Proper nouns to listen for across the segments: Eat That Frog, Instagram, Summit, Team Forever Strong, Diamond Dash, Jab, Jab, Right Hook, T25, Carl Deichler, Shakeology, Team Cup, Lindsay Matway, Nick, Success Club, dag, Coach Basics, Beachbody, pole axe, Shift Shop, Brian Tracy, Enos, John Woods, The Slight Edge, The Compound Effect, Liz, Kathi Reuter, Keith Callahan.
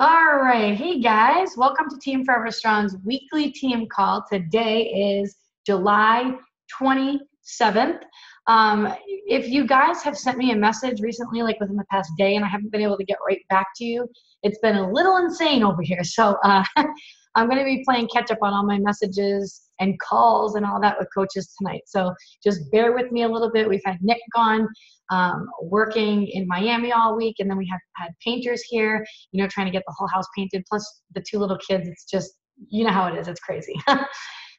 All right, hey guys, welcome to Team Forever Strong's weekly team call. Today is July 27th. If you guys have sent me a message recently, like within the past day, and I haven't been able to get right back to you, it's been a little insane over here. So I'm going to be playing catch up on all my messages and calls and all that with coaches tonight. So just bear with me a little bit. We've had Nick gone working in Miami all week, and then we have had painters here, you know, trying to get the whole house painted, plus the two little kids. It's just, you know how it is. It's crazy.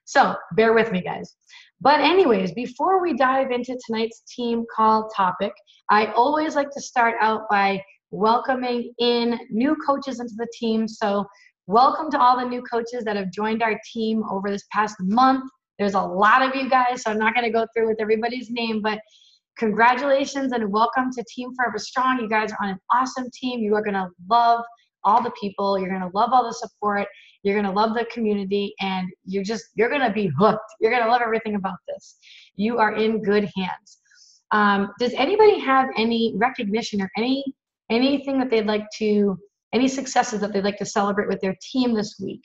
So bear with me, guys. But anyways, before we dive into tonight's team call topic, I always like to start out by welcoming in new coaches into the team. So welcome to all the new coaches that have joined our team over this past month. There's a lot of you guys, so I'm not going to go through with everybody's name, but congratulations and welcome to Team Forever Strong. You guys are on an awesome team. You are going to love all the people. You're going to love all the support. You're going to love the community, and you're going to be hooked. You're going to love everything about this. You are in good hands. Does anybody have any recognition or anything that they'd like to any successes that they'd like to celebrate with their team this week?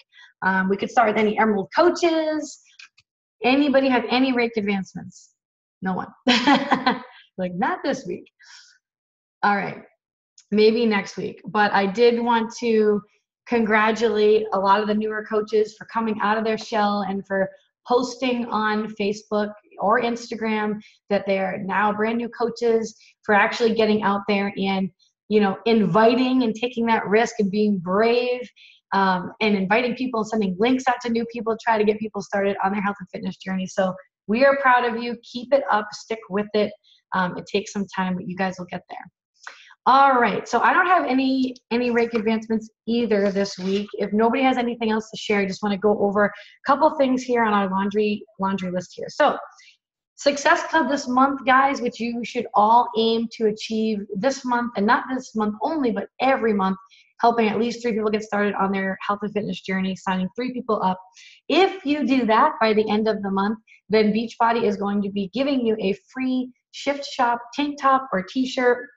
We could start with any Emerald coaches. Anybody have any ranked advancements? No one. Like, not this week. All right, maybe next week. But I did want to congratulate a lot of the newer coaches for coming out of their shell and for posting on Facebook or Instagram that they are now brand new coaches, for actually getting out there and, you know, inviting and taking that risk and being brave, and inviting people and sending links out to new people, try to get people started on their health and fitness journey. So we are proud of you. Keep it up, stick with it. It takes some time, but you guys will get there. All right, so I don't have any rank advancements either this week. If nobody has anything else to share, I just want to go over a couple things here on our laundry list here. So Success Club this month, guys, which you should all aim to achieve this month, and not this month only, but every month, helping at least 3 people get started on their health and fitness journey, signing 3 people up. If you do that by the end of the month, then Beachbody is going to be giving you a free Shift Shop tank top or t-shirt,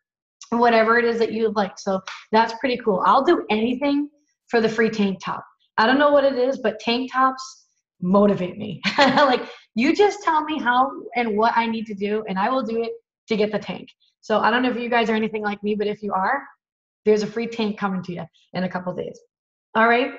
whatever it is that you'd like. So that's pretty cool. I'll do anything for the free tank top. I don't know what it is, but tank tops motivate me. Like, you just tell me how and what I need to do, and I will do it to get the tank. So I don't know if you guys are anything like me, but if you are, there's a free tank coming to you in a couple days. All right.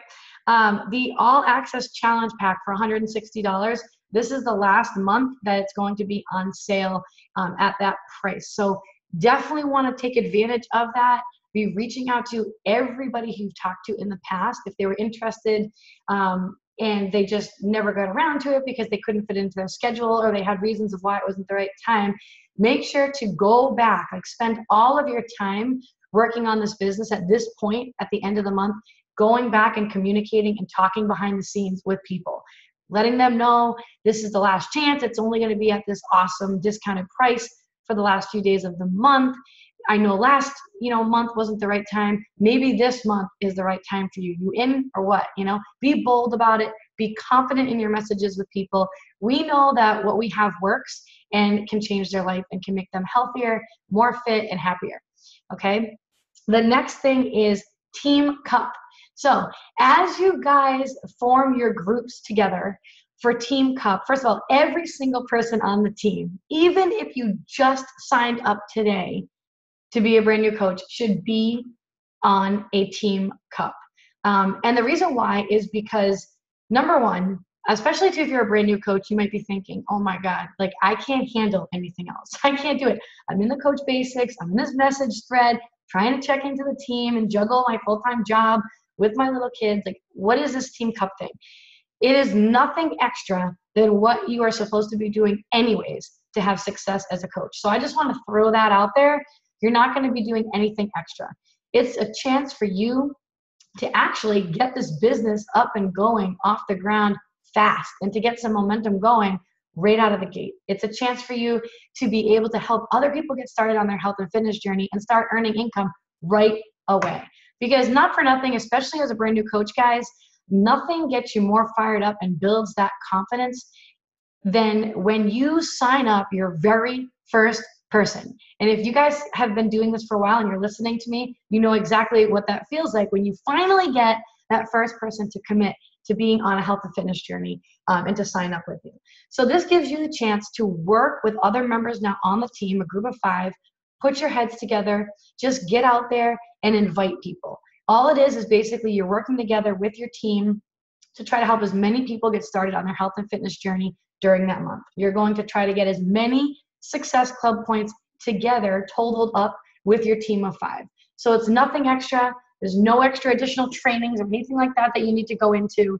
The All Access Challenge Pack for $160. This is the last month that it's going to be on sale at that price. So definitely want to take advantage of that. Be reaching out to everybody who you've talked to in the past if they were interested, and they just never got around to it because they couldn't fit into their schedule, or they had reasons of why it wasn't the right time. Make sure to go back, like, spend all of your time working on this business at this point, at the end of the month, going back and communicating and talking behind the scenes with people, letting them know this is the last chance. It's only going to be at this awesome discounted price for the last few days of the month. I know last, you know, month wasn't the right time. Maybe this month is the right time for you. You in or what, you know? Be bold about it. Be confident in your messages with people. We know that what we have works and can change their life and can make them healthier, more fit, and happier, okay? The next thing is Team Cup. So as you guys form your groups together for Team Cup, first of all, every single person on the team, even if you just signed up today, to be a brand new coach, should be on a Team Cup. And the reason why is because, number one, especially if you're a brand new coach, you might be thinking, oh my God, like, I can't handle anything else. I can't do it. I'm in the Coach Basics. I'm in this message thread, trying to check into the team and juggle my full-time job with my little kids. Like, what is this Team Cup thing? It is nothing extra than what you are supposed to be doing anyways to have success as a coach. So I just want to throw that out there. You're not going to be doing anything extra. It's a chance for you to actually get this business up and going off the ground fast and to get some momentum going right out of the gate. It's a chance for you to be able to help other people get started on their health and fitness journey and start earning income right away. Because not for nothing, especially as a brand new coach, guys, nothing gets you more fired up and builds that confidence than when you sign up your very first person. And if you guys have been doing this for a while and you're listening to me, you know exactly what that feels like when you finally get that first person to commit to being on a health and fitness journey and to sign up with you. So this gives you the chance to work with other members now on the team, a group of 5, put your heads together, just get out there and invite people. All it is basically you're working together with your team to try to help as many people get started on their health and fitness journey during that month. You're going to try to get as many Success Club points together, totaled up with your team of 5. So it's nothing extra. There's no extra additional trainings or anything like that that you need to go into.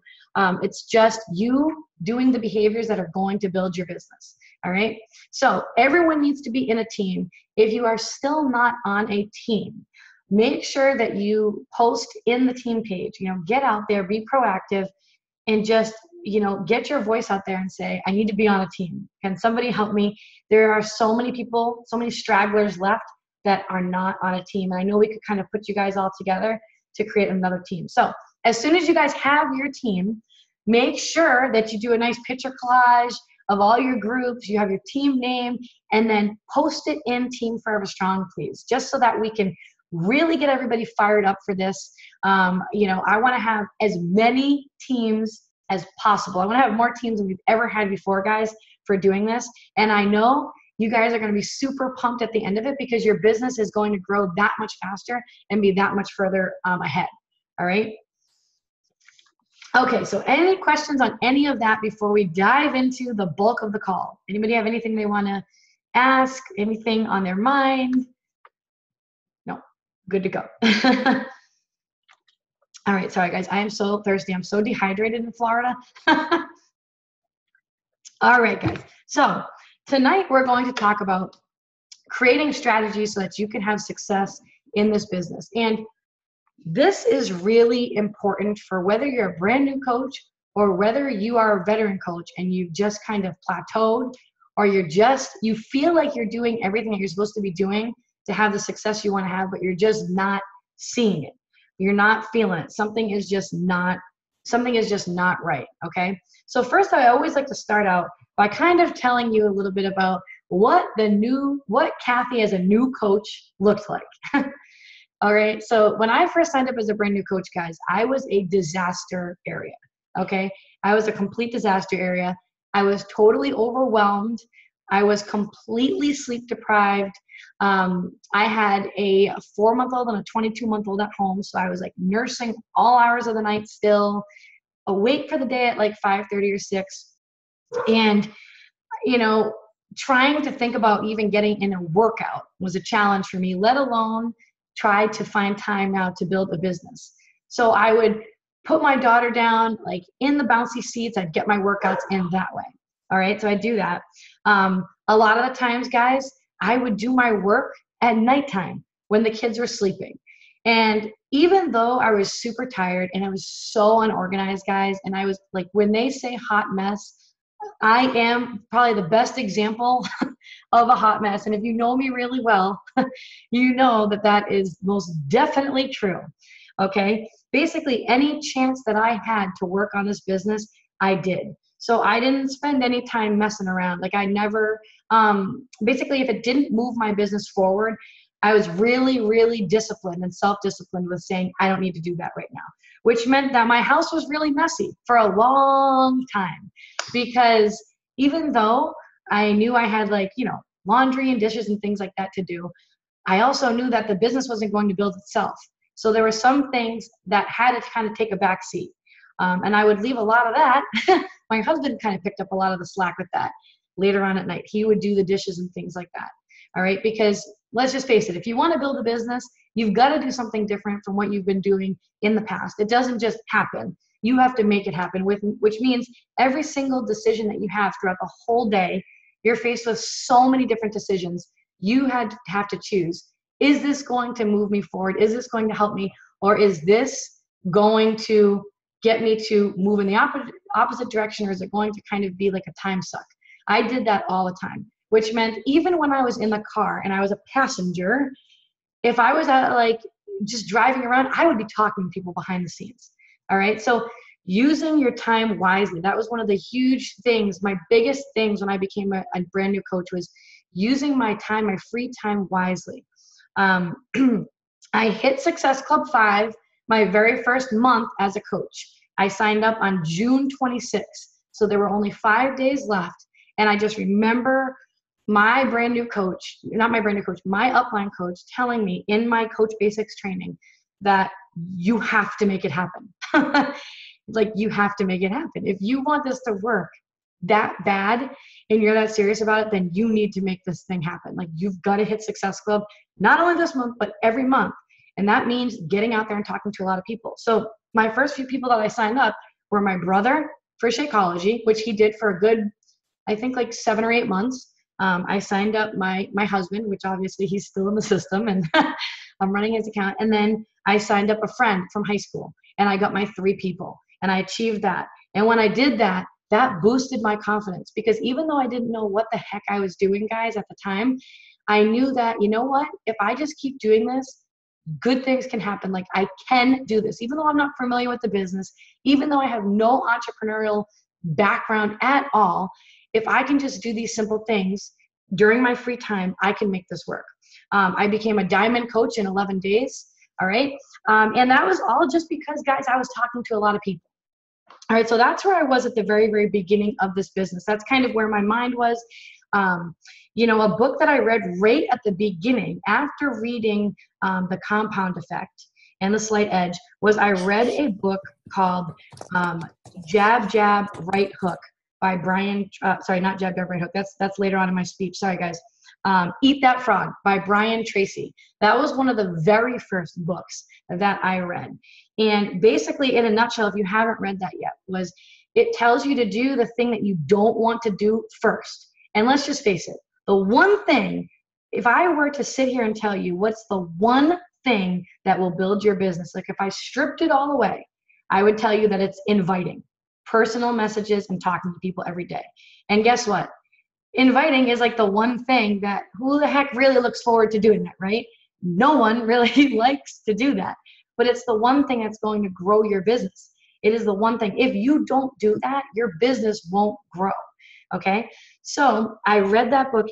It's just you doing the behaviors that are going to build your business. All right. So everyone needs to be in a team. If you are still not on a team, make sure that you post in the team page, you know, get out there, be proactive and just, you know, get your voice out there and say, I need to be on a team. Can somebody help me? There are so many people, so many stragglers left that are not on a team. And I know we could kind of put you guys all together to create another team. So as soon as you guys have your team, make sure that you do a nice picture collage of all your groups. You have your team name and then post it in Team Forever Strong, please, just so that we can really get everybody fired up for this. You know, I want to have as many teams as possible. I want to have more teams than we've ever had before, guys, for doing this. And I know you guys are going to be super pumped at the end of it because your business is going to grow that much faster and be that much further ahead. All right. Okay. So any questions on any of that before we dive into the bulk of the call? Anybody have anything they want to ask? Anything on their mind? No. Good to go. All right. Sorry guys. I am so thirsty. I'm so dehydrated in Florida. All right, guys. So tonight, we're going to talk about creating strategies so that you can have success in this business. And this is really important for whether you're a brand new coach or whether you are a veteran coach and you've just kind of plateaued or you're just, you feel like you're doing everything that you're supposed to be doing to have the success you want to have, but you're just not seeing it. You're not feeling it. Something is just not right. Okay. So first, I always like to start out by kind of telling you a little bit about what Kathi as a new coach looked like. All right. So when I first signed up as a brand new coach, guys, I was a disaster area. Okay. I was a complete disaster area. I was totally overwhelmed. I was completely sleep deprived. I had a 4-month-old and a 22-month-old at home. So I was like nursing all hours of the night still, awake for the day at like 5:30 or 6. And, you know, trying to think about even getting in a workout was a challenge for me, let alone try to find time now to build a business. So I would put my daughter down, like in the bouncy seats, I'd get my workouts in that way. All right. So I do that. A lot of the times, guys, I would do my work at nighttime when the kids were sleeping. And even though I was super tired and I was so unorganized, guys, and I was like, when they say hot mess, I am probably the best example of a hot mess. And if you know me really well, you know that that is most definitely true. Okay. Basically, any chance that I had to work on this business, I did. So I didn't spend any time messing around. Like I never, basically if it didn't move my business forward, I was really, really disciplined and self-disciplined with saying, I don't need to do that right now, which meant that my house was really messy for a long time because even though I knew I had like, you know, laundry and dishes and things like that to do, I also knew that the business wasn't going to build itself. So there were some things that had to kind of take a back seat. And I would leave a lot of that. My husband kind of picked up a lot of the slack with that later on at night. He would do the dishes and things like that. All right. Because let's just face it. If you want to build a business, you've got to do something different from what you've been doing in the past. It doesn't just happen. You have to make it happen, which means every single decision that you have throughout the whole day, you're faced with so many different decisions. You have to choose. Is this going to move me forward? Is this going to help me? Or is this going to get me to move in the opposite direction? Or is it going to kind of be like a time suck? I did that all the time, which meant even when I was in the car and I was a passenger, if I was out like just driving around, I would be talking to people behind the scenes. All right. So using your time wisely, that was one of the huge things. My biggest things when I became a brand new coach was using my time, my free time wisely. I hit Success Club 5 my very first month as a coach. I signed up on June 26th. So there were only 5 days left. And I just remember my brand new coach, not my brand new coach, my upline coach telling me in my Coach Basics training that you have to make it happen. Like, you have to make it happen. If you want this to work that bad and you're that serious about it, then you need to make this thing happen. Like, you've got to hit Success Club, not only this month, but every month. And that means getting out there and talking to a lot of people. So my first few people that I signed up were my brother for Shakeology, which he did for a good, I think, like 7 or 8 months. I signed up my husband, which obviously he's still in the system, and I'm running his account. And then I signed up a friend from high school, and I got my 3 people, and I achieved that. And when I did that, that boosted my confidence, because even though I didn't know what the heck I was doing, guys, at the time, I knew that, you know what, if I just keep doing this, good things can happen. Like, I can do this, even though I'm not familiar with the business, even though I have no entrepreneurial background at all. If I can just do these simple things during my free time, I can make this work. I became a diamond coach in 11 days. All right. And that was all just because, guys, I was talking to a lot of people. All right. So that's where I was at the very, very beginning of this business. That's kind of where my mind was. You know, a book that I read right at the beginning after reading The Compound Effect and The Slight Edge was I read a book called Jab, Jab, Right Hook by Brian, sorry, not Jab, Jab, Right Hook. That's later on in my speech. Sorry, guys. Eat That Frog by Brian Tracy. That was one of the very first books that I read. And basically, in a nutshell, if you haven't read that yet, was it tells you to do the thing that you don't want to do first. And let's just face it, the one thing, if I were to sit here and tell you what's the one thing that will build your business, like if I stripped it all away, I would tell you that it's inviting personal messages and talking to people every day. And guess what? Inviting is like the one thing that who the heck really looks forward to doing that, right? No one really likes to do that, but it's the one thing that's going to grow your business. It is the one thing. If you don't do that, your business won't grow. Okay. So I read that book,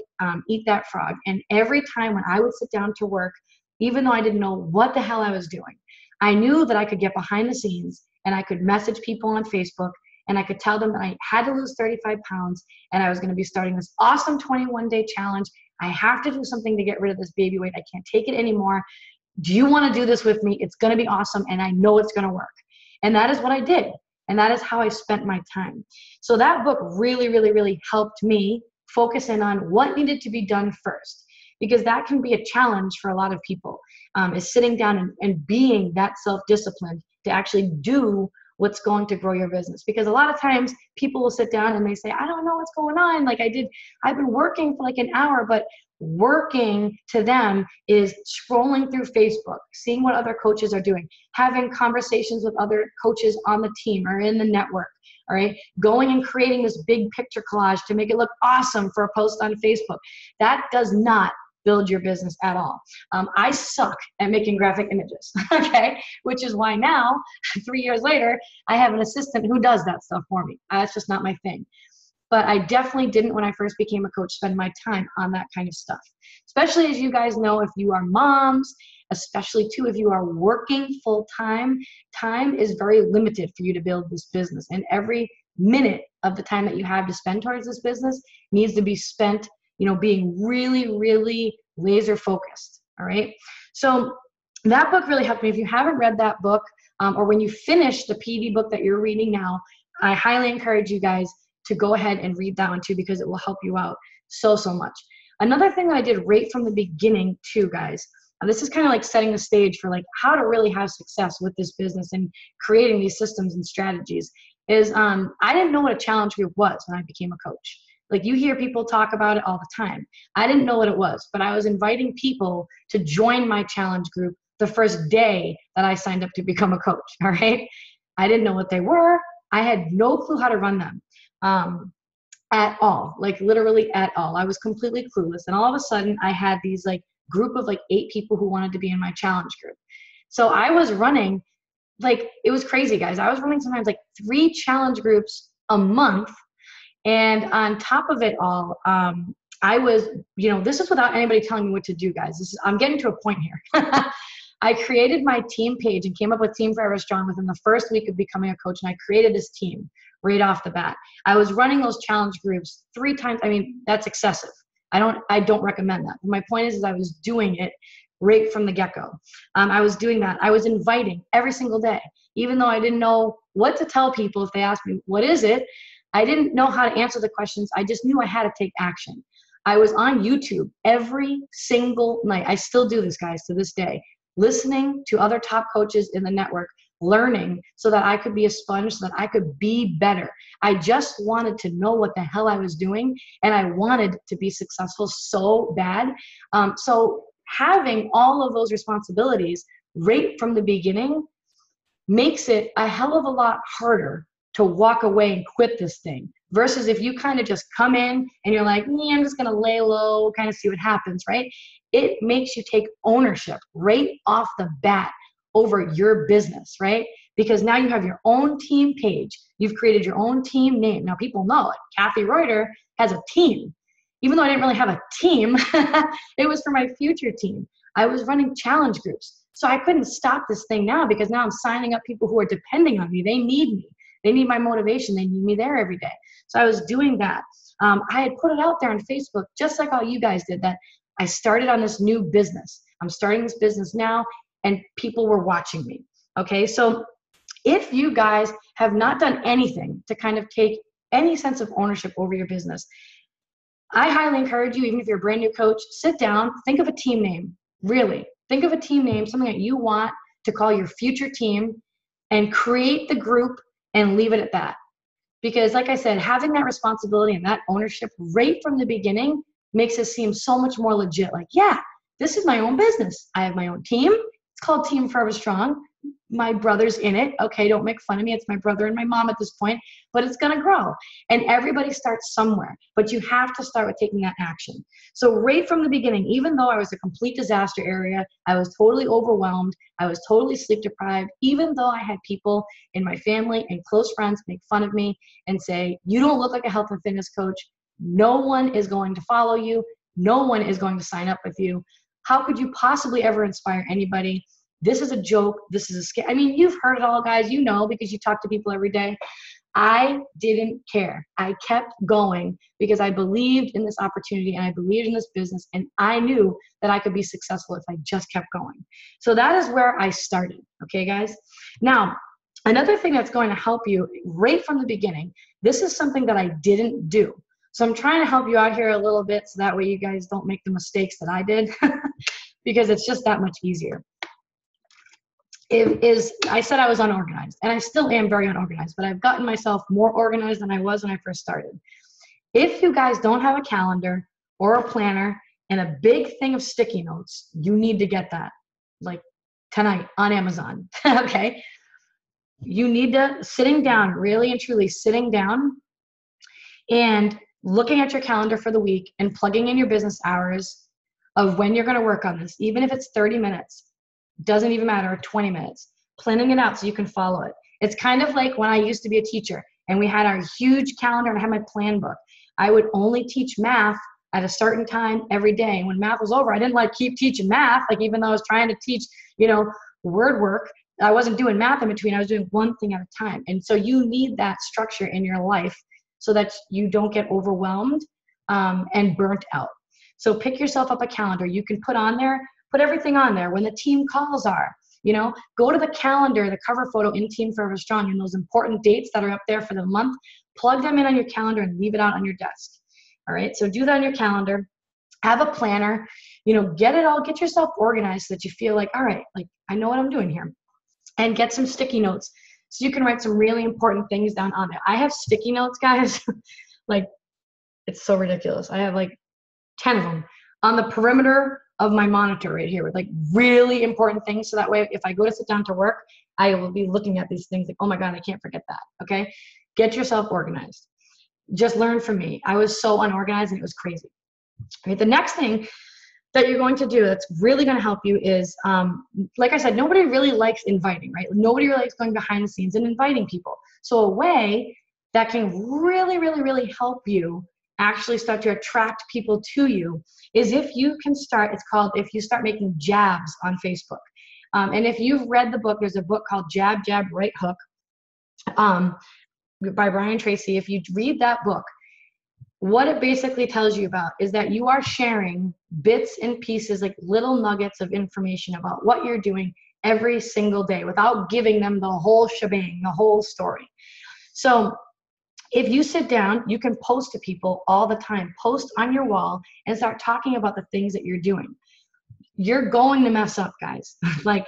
Eat That Frog. And every time when I would sit down to work, even though I didn't know what the hell I was doing, I knew that I could get behind the scenes and I could message people on Facebook and I could tell them that I had to lose 35 pounds and I was going to be starting this awesome 21-day challenge. I have to do something to get rid of this baby weight. I can't take it anymore. Do you want to do this with me? It's going to be awesome. And I know it's going to work. And that is what I did. And that is how I spent my time. So that book really, really, really helped me focus in on what needed to be done first, because that can be a challenge for a lot of people, is sitting down and being that self-disciplined to actually do what's going to grow your business. Because a lot of times people will sit down and they say, I don't know what's going on. Like I've been working for like an hour, but working to them is scrolling through Facebook, seeing what other coaches are doing, having conversations with other coaches on the team or in the network. All right. Going and creating this big picture collage to make it look awesome for a post on Facebook. That does not build your business at all. I suck at making graphic images, okay? Which is why now, 3 years later, I have an assistant who does that stuff for me. That's just not my thing. But I definitely didn't, when I first became a coach, spend my time on that kind of stuff. Especially as you guys know, if you are moms, especially too, if you are working full time, time is very limited for you to build this business. And every minute of the time that you have to spend towards this business needs to be spent, you know, being really, really laser focused. All right. So that book really helped me. If you haven't read that book, or when you finish the PD book that you're reading now, I highly encourage you guys to go ahead and read that one too, because it will help you out so, so much. Another thing that I did right from the beginning too, guys, and this is kind of like setting the stage for like how to really have success with this business and creating these systems and strategies is, I didn't know what a challenge group was when I became a coach. Like you hear people talk about it all the time. I didn't know what it was, but I was inviting people to join my challenge group the first day that I signed up to become a coach. All right. I didn't know what they were. I had no clue how to run them at all, like literally at all. I was completely clueless. And all of a sudden I had these like group of like 8 people who wanted to be in my challenge group. So I was running, like it was crazy, guys. I was running sometimes like 3 challenge groups a month. And on top of it all, I was, you know, this is without anybody telling me what to do, guys. This is, I'm getting to a point here. I created my team page and came up with Team Forever Strong within the first week of becoming a coach. And I created this team right off the bat. I was running those challenge groups 3 times. I mean, that's excessive. I don't recommend that. But my point is I was doing it right from the get-go. I was doing that. I was inviting every single day, even though I didn't know what to tell people if they asked me, what is it? I didn't know how to answer the questions. I just knew I had to take action. I was on YouTube every single night. I still do this, guys, to this day. Listening to other top coaches in the network, learning so that I could be a sponge, so that I could be better. I just wanted to know what the hell I was doing, and I wanted to be successful so bad. So having all of those responsibilities right from the beginning makes it a hell of a lot harder to walk away and quit this thing versus if you kind of just come in and you're like, I'm just going to lay low, kind of see what happens, right? It makes you take ownership right off the bat over your business, right? Because now you have your own team page. You've created your own team name. Now people know it. Kathi Reuter has a team. Even though I didn't really have a team, it was for my future team. I was running challenge groups. So I couldn't stop this thing now because now I'm signing up people who are depending on me. They need me. They need my motivation. They need me there every day. So I was doing that. I had put it out there on Facebook, just like all you guys did, that I started on this new business. I'm starting this business now, and people were watching me. Okay, so if you guys have not done anything to kind of take any sense of ownership over your business, I highly encourage you, even if you're a brand new coach, sit down, think of a team name, really. Think of a team name, something that you want to call your future team, and create the group and leave it at that. Because like I said, having that responsibility and that ownership right from the beginning makes it seem so much more legit. Like, yeah, this is my own business. I have my own team. It's called Team Forever Strong. My brother's in it. Okay, don't make fun of me. It's my brother and my mom at this point, but it's going to grow. And everybody starts somewhere, but you have to start with taking that action. So right from the beginning, even though I was a complete disaster area, I was totally overwhelmed. I was totally sleep deprived, even though I had people in my family and close friends make fun of me and say, you don't look like a health and fitness coach. No one is going to follow you. No one is going to sign up with you. How could you possibly ever inspire anybody? This is a joke. This is a scam. I mean, you've heard it all, guys. You know, because you talk to people every day. I didn't care. I kept going because I believed in this opportunity and I believed in this business, and I knew that I could be successful if I just kept going. So that is where I started. Okay, guys? Now, another thing that's going to help you right from the beginning, this is something that I didn't do. So I'm trying to help you out here a little bit so that way you guys don't make the mistakes that I did because it's just that much easier. It is, I said I was unorganized, and I still am very unorganized, but I've gotten myself more organized than I was when I first started. If you guys don't have a calendar or a planner and a big thing of sticky notes, you need to get that like tonight on Amazon, okay? You need to, sitting down, really and truly sitting down and looking at your calendar for the week and plugging in your business hours of when you're going to work on this, even if it's 30 minutes, doesn't even matter, 20 minutes, planning it out so you can follow it. It's kind of like when I used to be a teacher and we had our huge calendar and I had my plan book. I would only teach math at a certain time every day. And when math was over, I didn't like keep teaching math. Like even though I was trying to teach, you know, word work, I wasn't doing math in between. I was doing one thing at a time. And so you need that structure in your life so that you don't get overwhelmed and burnt out. So pick yourself up a calendar. You can put on there, put everything on there when the team calls are, you know, go to the calendar, the cover photo in Team Forever Strong and those important dates that are up there for the month, plug them in on your calendar and leave it out on your desk. All right. So do that on your calendar, have a planner, you know, get it all, get yourself organized so that you feel like, all right, like I know what I'm doing here, and get some sticky notes. So you can write some really important things down on there. I have sticky notes, guys. Like, it's so ridiculous. I have like 10 of them on the perimeter of my monitor right here with like really important things. So that way, if I go to sit down to work, I will be looking at these things like, oh my God, I can't forget that. Okay. Get yourself organized. Just learn from me. I was so unorganized and it was crazy. Okay, the next thing that you're going to do that's really going to help you is, like I said, nobody really likes inviting, right? Nobody really likes going behind the scenes and inviting people. So a way that can really, really, really help you actually start to attract people to you is if you can start, it's called, if you start making jabs on Facebook. And if you've read the book, there's a book called Jab, Jab, Right Hook by Brian Tracy. If you read that book, what it basically tells you about is that you are sharing bits and pieces, like little nuggets of information about what you're doing every single day without giving them the whole shebang, the whole story. So if you sit down, you can post to people all the time, post on your wall and start talking about the things that you're doing. You're going to mess up, guys. Like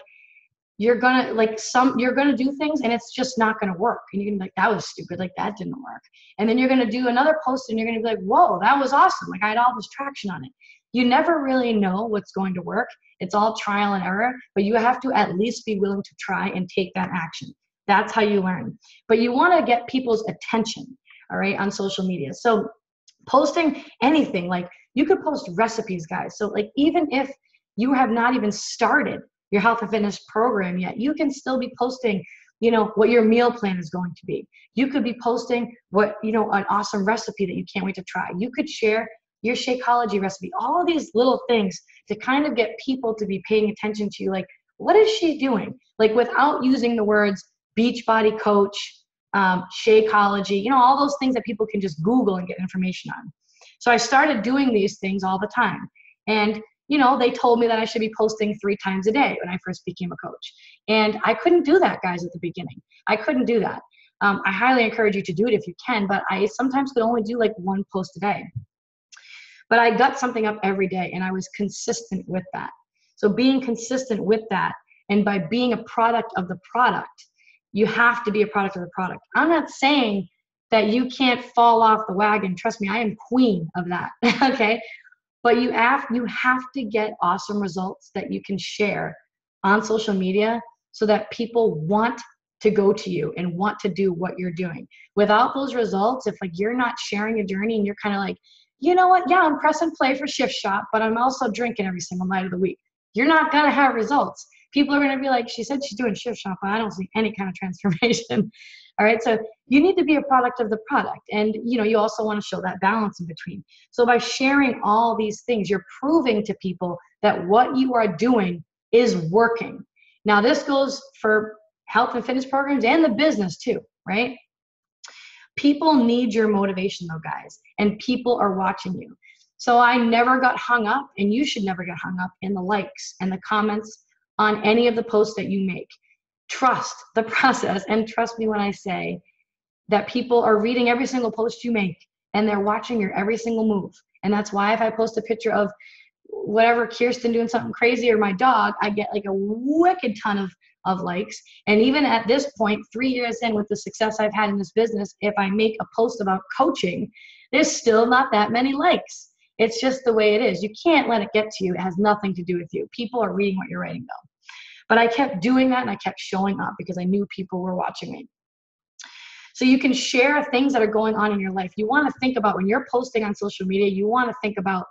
you're going to do things and it's just not going to work. And you're going to be like, that was stupid. Like that didn't work. And then you're going to do another post and you're going to be like, whoa, that was awesome. Like I had all this traction on it. You never really know what's going to work. It's all trial and error, but you have to at least be willing to try and take that action. That's how you learn. But you want to get people's attention, all right, on social media. So posting anything, like you could post recipes, guys. So like even if you have not even started your health and fitness program yet, you can still be posting, you know, what your meal plan is going to be. You could be posting what, you know, an awesome recipe that you can't wait to try. You could share your Shakeology recipe, all these little things to kind of get people to be paying attention to you. Like, what is she doing? Like without using the words, Beachbody coach, Shakeology, you know, all those things that people can just Google and get information on. So I started doing these things all the time. And, you know, they told me that I should be posting 3 times a day when I first became a coach. And I couldn't do that, guys, at the beginning. I couldn't do that. I highly encourage you to do it if you can, but I sometimes could only do like 1 post a day. But I got something up every day and I was consistent with that. So being consistent with that and by being a product of the product, you have to be a product of the product. I'm not saying that you can't fall off the wagon. Trust me, I am queen of that, okay? But you have to get awesome results that you can share on social media so that people want to go to you and want to do what you're doing. Without those results, if like you're not sharing a journey and you're kind of like, you know what, yeah, I'm press and play for Shift Shop, but I'm also drinking every single night of the week, you're not gonna have results. People are gonna be like, she said she's doing Shift Shop, but I don't see any kind of transformation. All right, so you need to be a product of the product. And you know, you also wanna show that balance in between. So by sharing all these things, you're proving to people that what you are doing is working. Now this goes for health and fitness programs and the business too, right? People need your motivation though, guys, and people are watching you. So I never got hung up, and you should never get hung up in the likes and the comments on any of the posts that you make. Trust the process, and trust me when I say that people are reading every single post you make and they're watching your every single move. And that's why if I post a picture of whatever, Kirsten doing something crazy or my dog, I get like a wicked ton of likes. And even at this point, 3 years in, with the success I've had in this business, if I make a post about coaching, there's still not that many likes. It's just the way it is. You can't let it get to you. It has nothing to do with you. People are reading what you're writing though. But I kept doing that and I kept showing up because I knew people were watching me. So you can share things that are going on in your life. You want to think about when you're posting on social media, you want to think about,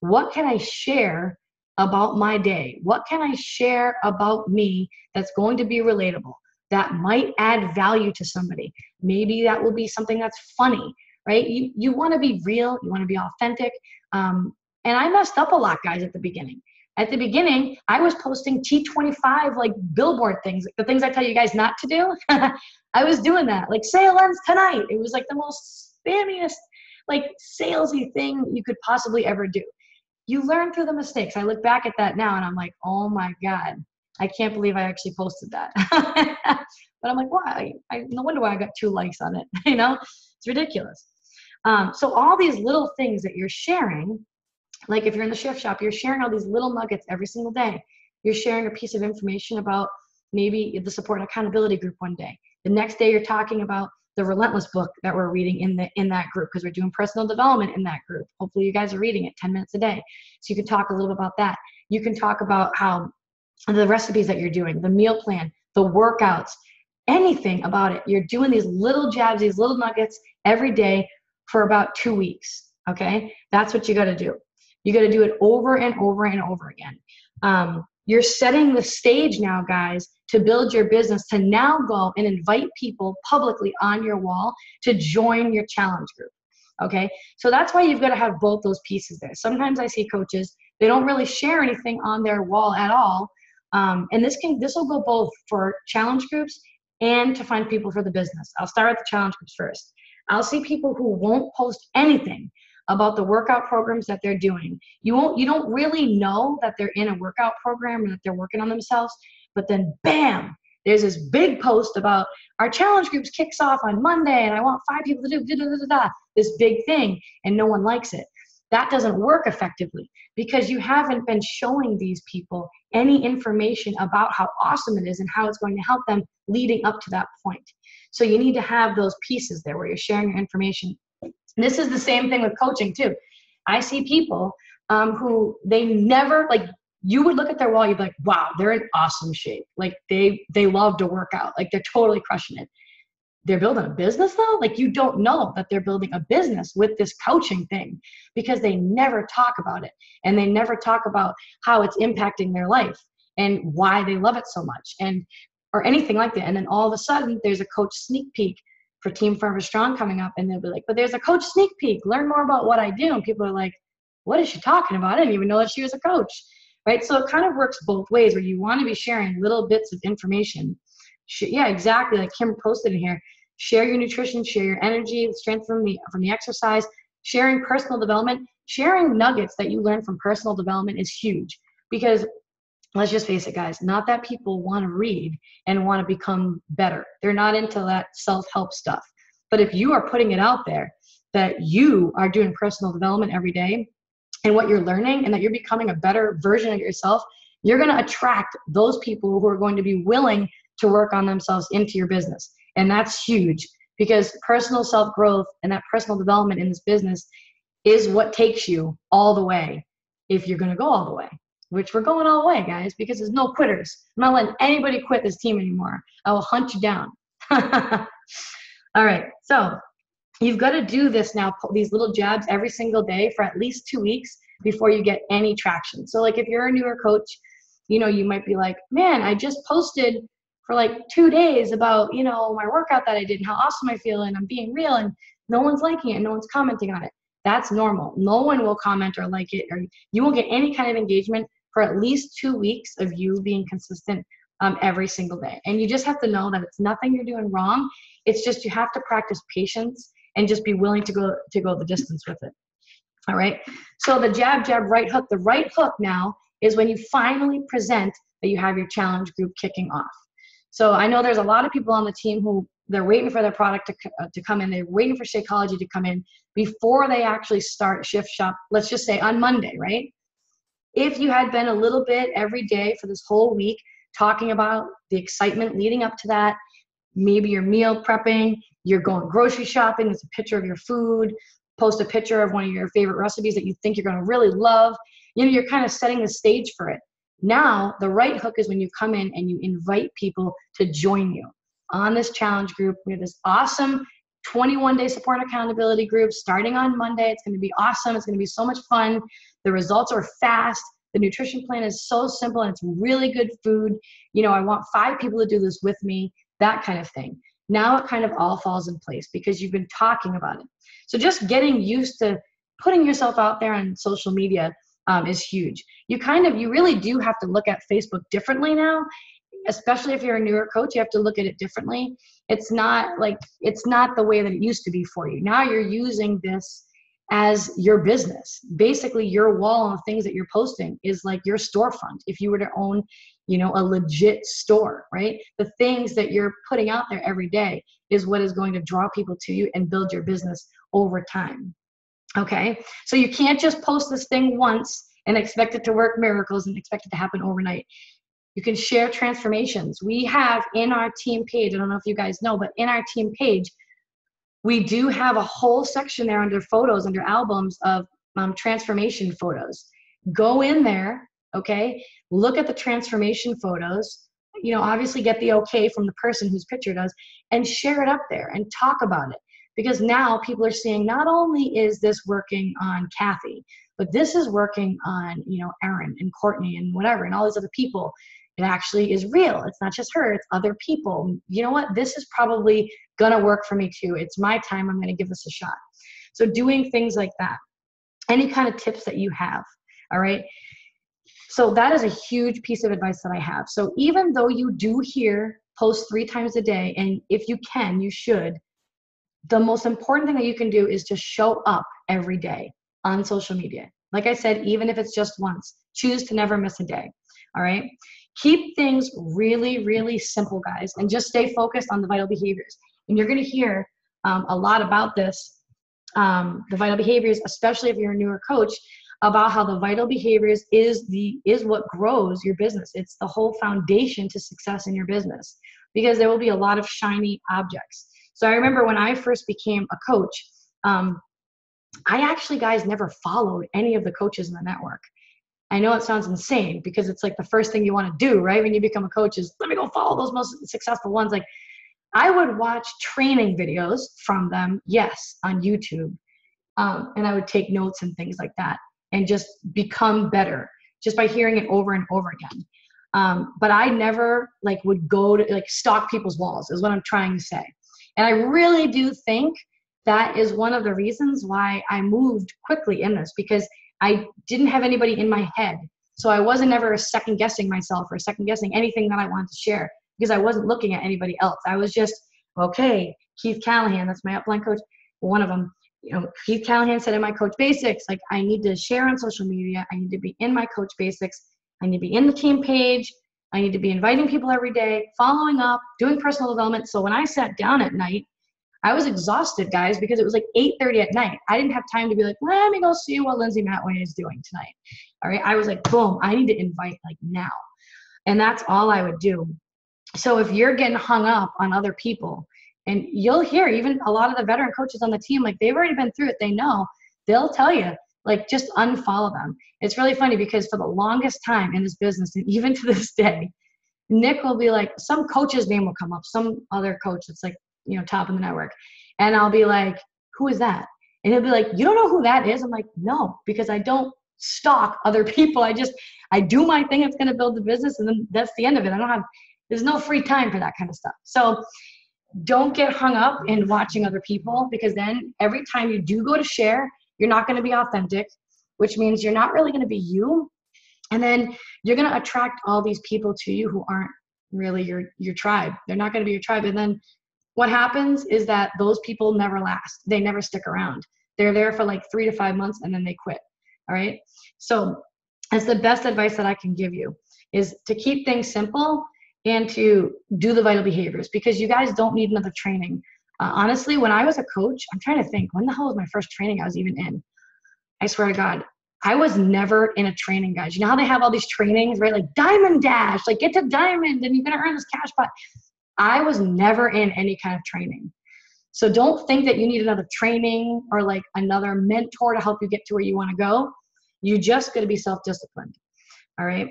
what can I share about my day? What can I share about me that's going to be relatable, that might add value to somebody? Maybe that will be something that's funny, right? You want to be real. You want to be authentic. And I messed up a lot, guys, at the beginning. At the beginning, I was posting T25, like billboard things, the things I tell you guys not to do. I was doing that, like sale ends tonight. It was like the most spammiest, like salesy thing you could possibly ever do. You learn through the mistakes. I look back at that now and I'm like, oh my God, I can't believe I actually posted that. But I'm like, why? No wonder why I got 2 likes on it. You know, it's ridiculous. So all these little things that you're sharing, like if you're in the Shift Shop, you're sharing all these little nuggets every single day. You're sharing a piece of information about maybe the support and accountability group one day. The next day you're talking about the Relentless book that we're reading in that group, because we're doing personal development in that group. Hopefully you guys are reading it 10 minutes a day. So you can talk a little bit about that. You can talk about how the recipes that you're doing, the meal plan, the workouts, anything about it. You're doing these little jabs, these little nuggets every day for about 2 weeks, okay? That's what you gotta do. You gotta do it over and over and over again. You're setting the stage now, guys, to build your business, to now go and invite people publicly on your wall to join your challenge group. Okay. So that's why you've got to have both those pieces there. Sometimes I see coaches, they don't really share anything on their wall at all. And this will go both for challenge groups and to find people for the business. I'll start with the challenge groups first. I'll see people who won't post anything about the workout programs that they're doing. You don't really know that they're in a workout program and that they're working on themselves, but then bam, there's this big post about our challenge groups kicks off on Monday and I want 5 people to do this big thing, and no one likes it. That doesn't work effectively because you haven't been showing these people any information about how awesome it is and how it's going to help them leading up to that point. So you need to have those pieces there where you're sharing your information. And this is the same thing with coaching too. I see people who they never, like, you would look at their wall, you'd be like, wow, they're in awesome shape. Like they love to work out. Like they're totally crushing it. They're building a business though? Like you don't know that they're building a business with this coaching thing because they never talk about it. And they never talk about how it's impacting their life and why they love it so much and or anything like that. And then all of a sudden there's a coach sneak peek for Team Forever Strong coming up, and they'll be like, but there's a coach sneak peek, learn more about what I do. And people are like, what is she talking about? I didn't even know that she was a coach. Right? So it kind of works both ways where you want to be sharing little bits of information. Yeah, exactly. Like Kim posted in here, share your nutrition, share your energy, strength from the exercise, sharing personal development, sharing nuggets that you learn from personal development is huge because let's just face it, guys, not that people want to read and want to become better. They're not into that self-help stuff. But if you are putting it out there that you are doing personal development every day, and what you're learning and that you're becoming a better version of yourself, you're going to attract those people who are going to be willing to work on themselves into your business. And that's huge because personal self-growth and that personal development in this business is what takes you all the way if you're going to go all the way, which we're going all the way, guys, because there's no quitters. I'm not letting anybody quit this team anymore. I will hunt you down. All right. So you've got to do this now, these little jabs every single day for at least 2 weeks before you get any traction. So like if you're a newer coach, you know, you might be like, man, I just posted for like 2 days about, you know, my workout that I did and how awesome I feel and I'm being real and no one's liking it and no one's commenting on it. That's normal. No one will comment or like it, or you won't get any kind of engagement for at least 2 weeks of you being consistent every single day. And you just have to know that it's nothing you're doing wrong. It's just you have to practice patience and just be willing to go the distance with it. All right. So the jab, jab, right hook. The right hook now is when you finally present that you have your challenge group kicking off. So I know there's a lot of people on the team who they're waiting for their product to come in. They're waiting for Shakeology to come in before they actually start Shift Shop. Let's just say on Monday, right? If you had been a little bit every day for this whole week talking about the excitement leading up to that, maybe you're meal prepping, you're going grocery shopping, it's a picture of your food, post a picture of one of your favorite recipes that you think you're going to really love. You know, you're kind of setting the stage for it. Now, the right hook is when you come in and you invite people to join you on this challenge group. We have this awesome 21-day support and accountability group starting on Monday. It's going to be awesome. It's going to be so much fun. The results are fast. The nutrition plan is so simple and it's really good food. You know, I want 5 people to do this with me, that kind of thing. Now it kind of all falls in place because you've been talking about it. So just getting used to putting yourself out there on social media is huge. You really do have to look at Facebook differently now, especially if you're a newer coach, you have to look at it differently. It's not the way that it used to be for you. Now you're using this as your business. Basically your wall and things that you're posting is like your storefront. If you were to own, you know, a legit store, right? The things that you're putting out there every day is what is going to draw people to you and build your business over time. Okay. So you can't just post this thing once and expect it to work miracles and expect it to happen overnight. You can share transformations. We have in our team page, I don't know if you guys know, but in our team page, we do have a whole section there under photos, under albums of transformation photos. Go in there, okay? Look at the transformation photos. You know, obviously get the okay from the person whose picture it is and share it up there and talk about it. Because now people are seeing not only is this working on Kathi, but this is working on, you know, Erin and Courtney and whatever and all these other people. It actually is real. It's not just her, it's other people. You know what? This is probably gonna work for me too. It's my time. I'm gonna give this a shot. So doing things like that, any kind of tips that you have. All right. So that is a huge piece of advice that I have. So even though you do hear post 3 times a day, and if you can, you should, the most important thing that you can do is to show up every day on social media. Like I said, even if it's just once, choose to never miss a day. All right. Keep things really, really simple, guys, and just stay focused on the vital behaviors. And you're going to hear a lot about this, the vital behaviors, especially if you're a newer coach, about how the vital behaviors is what grows your business. It's the whole foundation to success in your business, because there will be a lot of shiny objects. So I remember when I first became a coach, I actually, guys, never followed any of the coaches in the network. I know it sounds insane, because it's like the first thing you want to do, right? When you become a coach is, let me go follow those most successful ones. Like, I would watch training videos from them, yes, on YouTube, and I would take notes and things like that, and just become better just by hearing it over and over again. But I never like would go to like stalk people's walls is what I'm trying to say. And I really do think that is one of the reasons why I moved quickly in this, because I didn't have anybody in my head. So I wasn't ever second guessing myself or second guessing anything that I wanted to share, because I wasn't looking at anybody else. I was just, okay, Keith Callahan, that's my upline coach, one of them. You know, Keith Callahan said in my Coach Basics, like, I need to share on social media. I need to be in my Coach Basics. I need to be in the team page. I need to be inviting people every day, following up, doing personal development. So when I sat down at night, I was exhausted, guys, because it was like 8:30 at night. I didn't have time to be like, let me go see what Lindsay Matway is doing tonight. All right. I was like, boom, I need to invite like now. And that's all I would do. So if you're getting hung up on other people, and you'll hear even a lot of the veteran coaches on the team, like they've already been through it. They know, they'll tell you, like, just unfollow them. It's really funny, because for the longest time in this business, and even to this day, Nick will be like, some coach's name will come up, some other coach that's like, you know, top in the network. And I'll be like, who is that? And he'll be like, you don't know who that is? I'm like, no, because I don't stalk other people. I do my thing. It's going to build the business. And then that's the end of it. I don't have, there's no free time for that kind of stuff. So don't get hung up in watching other people, because then every time you do go to share, you're not going to be authentic, which means you're not really going to be you. And then you're going to attract all these people to you who aren't really your tribe. They're not going to be your tribe. And then what happens is that those people never last. They never stick around. They're there for like 3 to 5 months and then they quit. All right. So that's the best advice that I can give you, is to keep things simple and to do the vital behaviors, because you guys don't need another training. Honestly, when I was a coach, I'm trying to think, when the hell was my first training I was even in? I swear to God, I was never in a training, guys. You know how they have all these trainings, right? Like Diamond Dash, like get to Diamond and you're going to earn this cash pot. I was never in any kind of training. So don't think that you need another training or like another mentor to help you get to where you want to go. You just got to be self-disciplined. All right.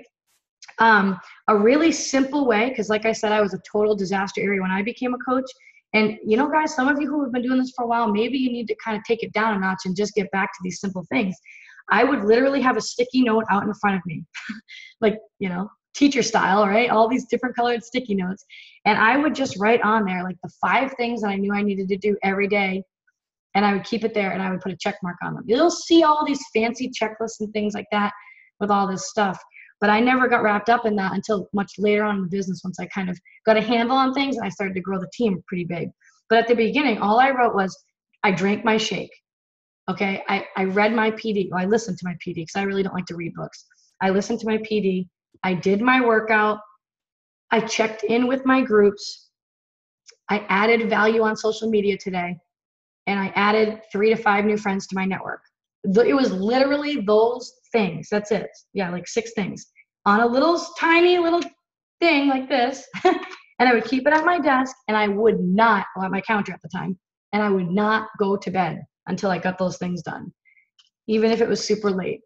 A really simple way, because like I said, I was a total disaster area when I became a coach. And you know, guys, some of you who have been doing this for a while, maybe you need to kind of take it down a notch and just get back to these simple things. I would literally have a sticky note out in front of me, like, you know, teacher style, right? All these different colored sticky notes. And I would just write on there like the 5 things that I knew I needed to do every day. And I would keep it there and I would put a check mark on them. You'll see all these fancy checklists and things like that with all this stuff. But I never got wrapped up in that until much later on in the business, once I kind of got a handle on things and I started to grow the team pretty big. But at the beginning, all I wrote was, I drank my shake. Okay. I read my PD. Well, I listened to my PD because I really don't like to read books. I listened to my PD. I did my workout. I checked in with my groups. I added value on social media today. And I added 3 to 5 new friends to my network. It was literally those things. That's it. Yeah, like 6 things on a little tiny little thing like this. And I would keep it at my desk and I would not, well, at my counter at the time, and I would not go to bed until I got those things done. Even if it was super late,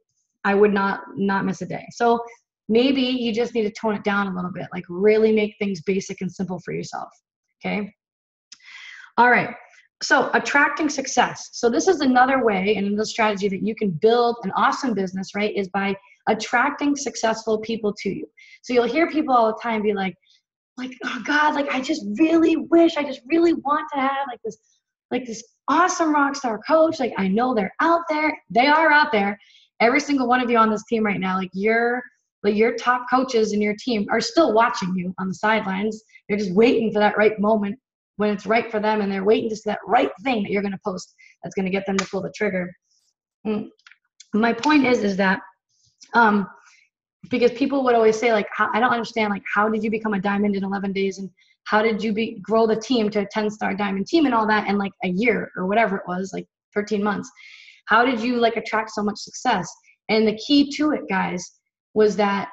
I would not miss a day. So maybe you just need to tone it down a little bit, like really make things basic and simple for yourself. Okay. All right. So attracting success. So this is another way and another strategy that you can build an awesome business, right, is by attracting successful people to you. So you'll hear people all the time be like, oh God, like I just really wish, I just really want to have like this like this awesome rock star coach. Like, I know they're out there. They are out there. Every single one of you on this team right now, like your top coaches in your team are still watching you on the sidelines. They're just waiting for that right moment when it's right for them, and they're waiting to see that right thing that you're going to post that's going to get them to pull the trigger. And my point is that because people would always say, like, I don't understand, like, how did you become a diamond in 11 days? And how did you grow the team to a 10-star diamond team and all that in like a year or whatever it was, like 13 months? How did you like attract so much success? And the key to it, guys, was that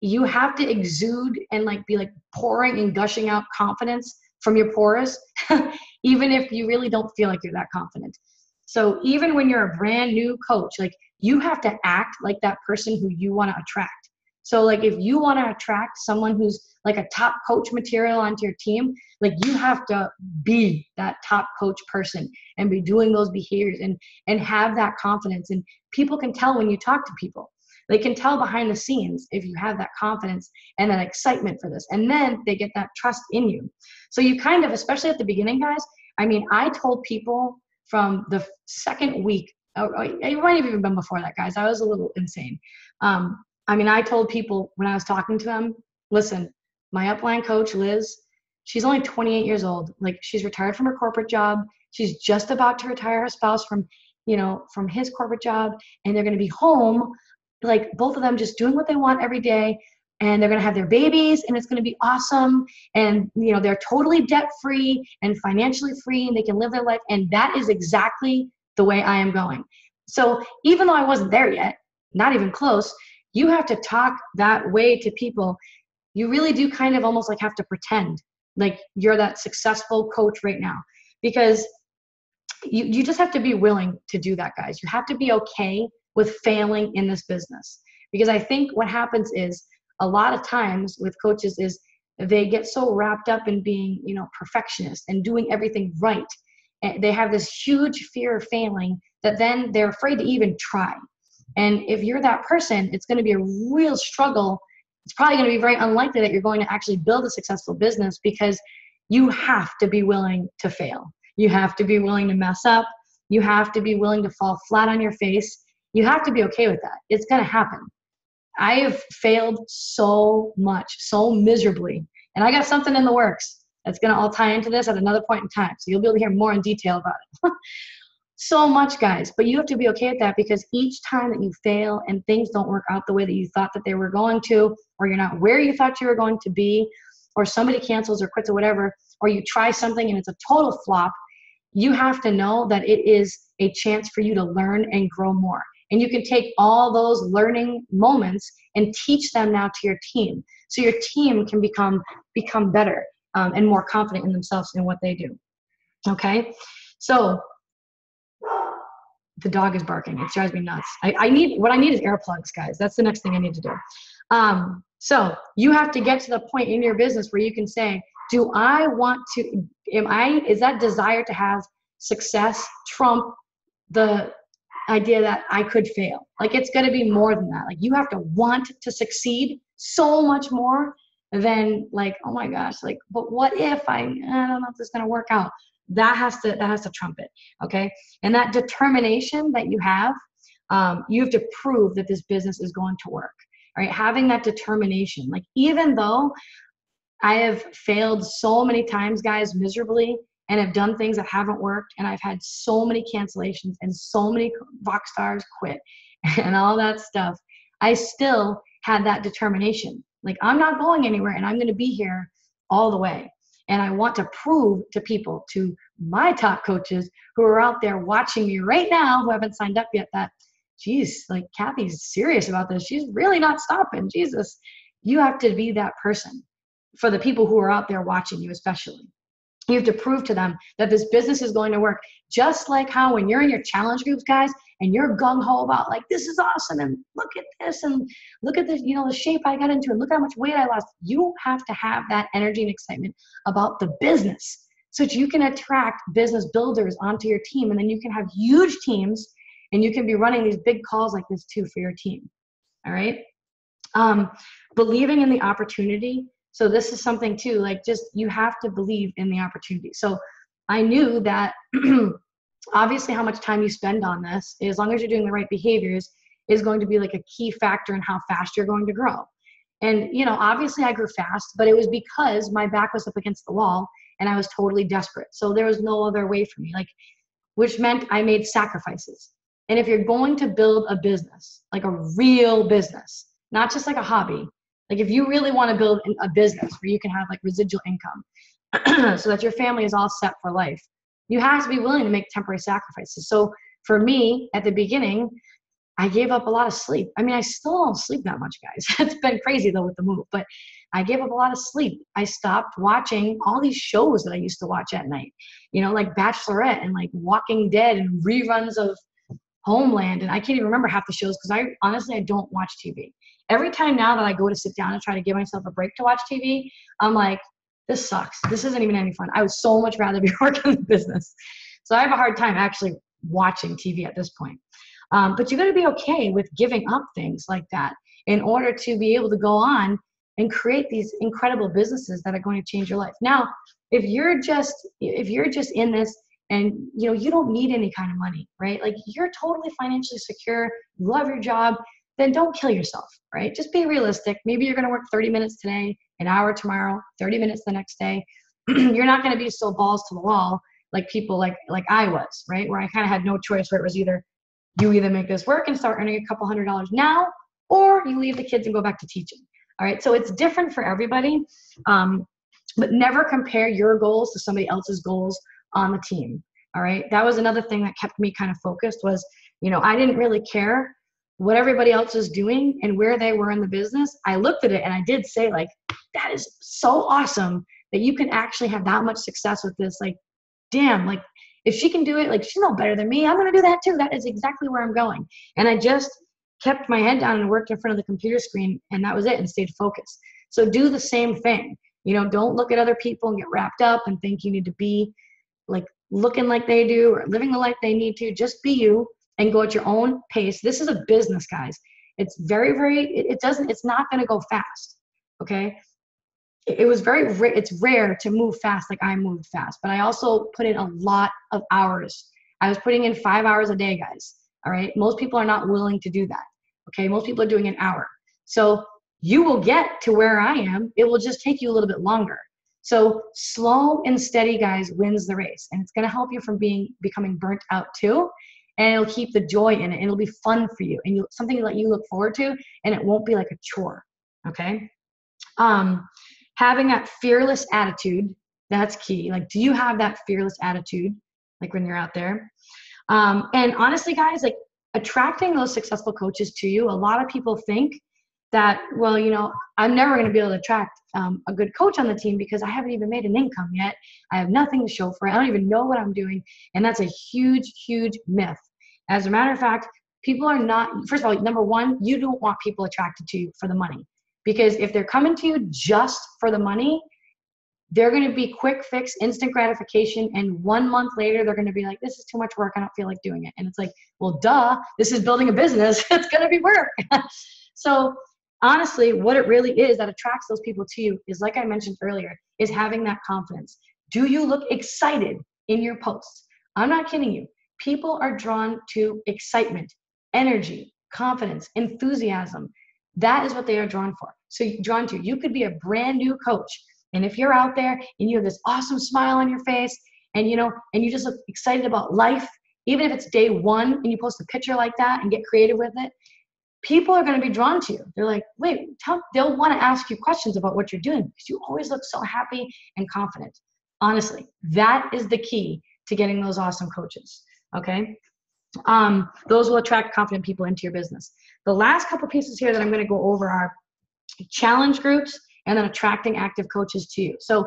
you have to exude and like be like pouring and gushing out confidence from your pores, even if you really don't feel like you're that confident. So even when you're a brand new coach, like you have to act like that person who you want to attract. So like if you want to attract someone who's like a top coach material onto your team, like you have to be that top coach person and be doing those behaviors and have that confidence. And people can tell when you talk to people. They can tell behind the scenes if you have that confidence and that excitement for this. And then they get that trust in you. So you kind of, especially at the beginning, guys, I mean, I told people from the second week, it might have even been before that, guys. I was a little insane. I mean, I told people when I was talking to them, listen, my upline coach, Liz, she's only 28 years old. Like, she's retired from her corporate job. She's just about to retire her spouse from, you know, from his corporate job. And they're going to be home, like both of them just doing what they want every day, and they're going to have their babies, and it's going to be awesome. And, you know, they're totally debt free and financially free, and they can live their life. And that is exactly the way I am going. So even though I wasn't there yet, not even close, you have to talk that way to people. You really do kind of almost like have to pretend like you're that successful coach right now, because you just have to be willing to do that, guys. You have to be okay with failing in this business, because I think what happens is a lot of times with coaches is they get so wrapped up in being, you know, perfectionist and doing everything right. And they have this huge fear of failing that then they're afraid to even try. And if you're that person, it's going to be a real struggle. It's probably going to be very unlikely that you're going to actually build a successful business, because you have to be willing to fail. You have to be willing to mess up. You have to be willing to fall flat on your face. You have to be okay with that. It's going to happen. I have failed so much, so miserably. And I got something in the works that's going to all tie into this at another point in time. So you'll be able to hear more in detail about it. So much, guys. But you have to be okay with that, because each time that you fail and things don't work out the way that you thought that they were going to, or you're not where you thought you were going to be, or somebody cancels or quits or whatever, or you try something and it's a total flop, you have to know that it is a chance for you to learn and grow more. And you can take all those learning moments and teach them now to your team. So your team can become better and more confident in themselves and what they do. Okay? So the dog is barking. It drives me nuts. What I need is earplugs, guys. That's the next thing I need to do. So you have to get to the point in your business where you can say, do I want to, is that desire to have success trump the idea that I could fail? Like, it's going to be more than that. Like, you have to want to succeed so much more than like, oh my gosh, like, but what if I don't know if this is going to work out? That has to trump it. Okay. And that determination that you have to prove that this business is going to work. All right. Having that determination, like, even though I have failed so many times, guys, miserably, and I've done things that haven't worked, and I've had so many cancellations and so many rock stars quit and all that stuff, I still had that determination. Like, I'm not going anywhere, and I'm going to be here all the way. And I want to prove to people, to my top coaches who are out there watching me right now, who haven't signed up yet, that, geez, like, Kathi's serious about this. She's really not stopping. Jesus, you have to be that person for the people who are out there watching you, especially. You have to prove to them that this business is going to work. Just like how when you're in your challenge groups, guys, and you're gung-ho about, like, this is awesome, and look at this, and look at this, you know, the shape I got into, and look how much weight I lost. You have to have that energy and excitement about the business so that you can attract business builders onto your team, and then you can have huge teams, and you can be running these big calls like this too for your team, all right? Believing in the opportunity. So this is something too, like, just, you have to believe in the opportunity. So I knew that obviously how much time you spend on this, as long as you're doing the right behaviors, is going to be like a key factor in how fast you're going to grow. And, you know, obviously I grew fast, but it was because my back was up against the wall and I was totally desperate. So there was no other way for me, like, which meant I made sacrifices. And if you're going to build a business, like a real business, not just like a hobby, like if you really want to build a business where you can have like residual income so that your family is all set for life, you have to be willing to make temporary sacrifices. So for me at the beginning, I gave up a lot of sleep. I mean, I still don't sleep that much, guys. It's been crazy though with the move, but I gave up a lot of sleep. I stopped watching all these shows that I used to watch at night, you know, like Bachelorette and like Walking Dead and reruns of Homeland. And I can't even remember half the shows because I honestly, I don't watch TV. Every time now that I go to sit down and try to give myself a break to watch TV, I'm like, this sucks. This isn't even any fun. I would so much rather be working in the business. So I have a hard time actually watching TV at this point. But you got to be okay with giving up things like that in order to be able to go on and create these incredible businesses that are going to change your life. Now, if you're just in this and, you know, you don't need any kind of money, right? Like you're totally financially secure, love your job, then don't kill yourself, right? Just be realistic. Maybe you're going to work 30 minutes today, an hour tomorrow, 30 minutes the next day. You're not going to be so balls to the wall like people like I was, right? Where I kind of had no choice, where it was either you either make this work and start earning a couple $100 now, or you leave the kids and go back to teaching. All right. So it's different for everybody, but never compare your goals to somebody else's goals on the team. All right. That was another thing that kept me kind of focused was, you know, I didn't really care what everybody else was doing and where they were in the business. I looked at it and I did say, like, that is so awesome that you can actually have that much success with this. Like, damn, like if she can do it, like she's no better than me. I'm going to do that too. That is exactly where I'm going. And I just kept my head down and worked in front of the computer screen, and that was it, and stayed focused. So do the same thing. You know, don't look at other people and get wrapped up and think you need to be like looking like they do or living the life they need to. Just be you and go at your own pace. This is a business, guys. It's very, very, it's not going to go fast. Okay. It's rare to move fast. Like I moved fast, but I also put in a lot of hours. I was putting in 5 hours a day, guys. All right. Most people are not willing to do that. Okay. Most people are doing an hour. So you will get to where I am. It will just take you a little bit longer. So slow and steady, guys, wins the race. And it's going to help you from becoming burnt out too. And it'll keep the joy in it. It'll be fun for you and something that you look forward to, and it won't be like a chore. Okay. Having that fearless attitude, that's key. Like, do you have that fearless attitude? Like when you're out there. And honestly, guys, like attracting those successful coaches to you, a lot of people think that, well, you know, I'm never going to be able to attract a good coach on the team because I haven't even made an income yet. I have nothing to show for it. I don't even know what I'm doing. And that's a huge, huge myth. As a matter of fact, people are not, first of all, number one, you don't want people attracted to you for the money, because if they're coming to you just for the money, they're going to be quick fix, instant gratification. And 1 month later, they're going to be like, this is too much work. I don't feel like doing it. And it's like, well, duh, this is building a business. It's going to be work. So honestly, what it really is that attracts those people to you is, like I mentioned earlier, is having that confidence. Do you look excited in your posts? I'm not kidding you. People are drawn to excitement, energy, confidence, enthusiasm. That is what they are drawn for. So drawn to, you could be a brand new coach. And if you're out there and you have this awesome smile on your face and, you know, and you just look excited about life, even if it's day one and you post a picture like that and get creative with it, people are going to be drawn to you. They're like, wait, they'll want to ask you questions about what you're doing because you always look so happy and confident. Honestly, that is the key to getting those awesome coaches. Okay. Those will attract confident people into your business. The last couple pieces here that I'm going to go over are challenge groups and then attracting active coaches to you. So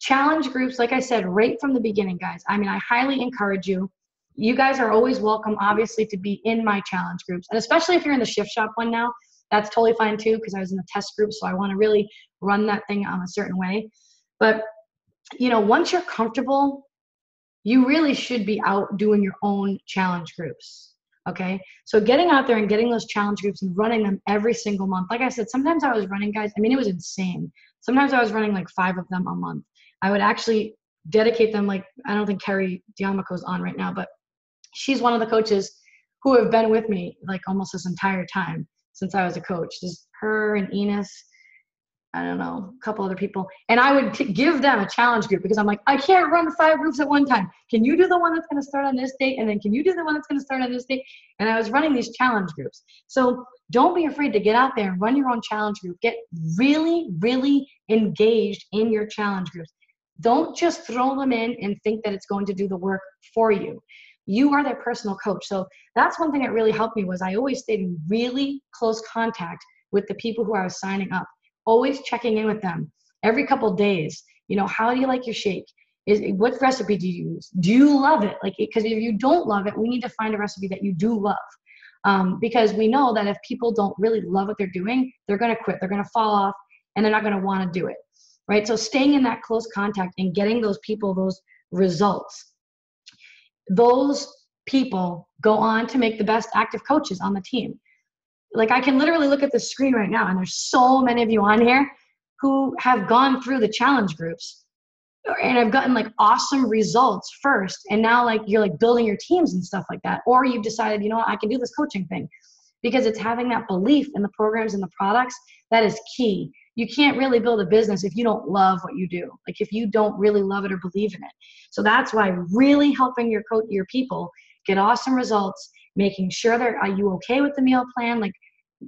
challenge groups, like I said, right from the beginning, guys, I mean, I highly encourage you. You guys are always welcome, obviously, to be in my challenge groups. And especially if you're in the Shift Shop one now, that's totally fine too, because I was in the test group. So I want to really run that thing a certain way. But, you know, once you're comfortable, you really should be out doing your own challenge groups. Okay. So getting out there and getting those challenge groups and running them every single month. Like I said, sometimes I was running, guys, I mean, it was insane. Sometimes I was running like 5 of them a month. I would actually dedicate them. Like, I don't think Carrie Diamico's on right now, but she's one of the coaches who have been with me like almost this entire time since I was a coach. Just her and Enos, I don't know, a couple other people. And I would give them a challenge group because I'm like, I can't run 5 groups at one time. Can you do the one that's going to start on this date? And then can you do the one that's going to start on this date? And I was running these challenge groups. So don't be afraid to get out there and run your own challenge group. Get really, really engaged in your challenge groups. Don't just throw them in and think that it's going to do the work for you. You are their personal coach. So that's one thing that really helped me was I always stayed in really close contact with the people who I was signing up. Always checking in with them every couple of days. You know, how do you like your shake? What recipe do you use? Do you love it? Like, because if you don't love it, we need to find a recipe that you do love. Because we know that if people don't really love what they're doing, they're going to quit. They're going to fall off and they're not going to want to do it. Right. So staying in that close contact and getting those people, those results, those people go on to make the best active coaches on the team. Like, I can literally look at the screen right now and there's so many of you on here who have gone through the challenge groups and have gotten like awesome results first. And now like you're like building your teams and stuff like that. Or you've decided, you know what, I can do this coaching thing, because it's having that belief in the programs and the products that is key. You can't really build a business if you don't love what you do. Like, if you don't really love it or believe in it. So that's why really helping your coach, your people get awesome results, making sure that, are you okay with the meal plan? Like,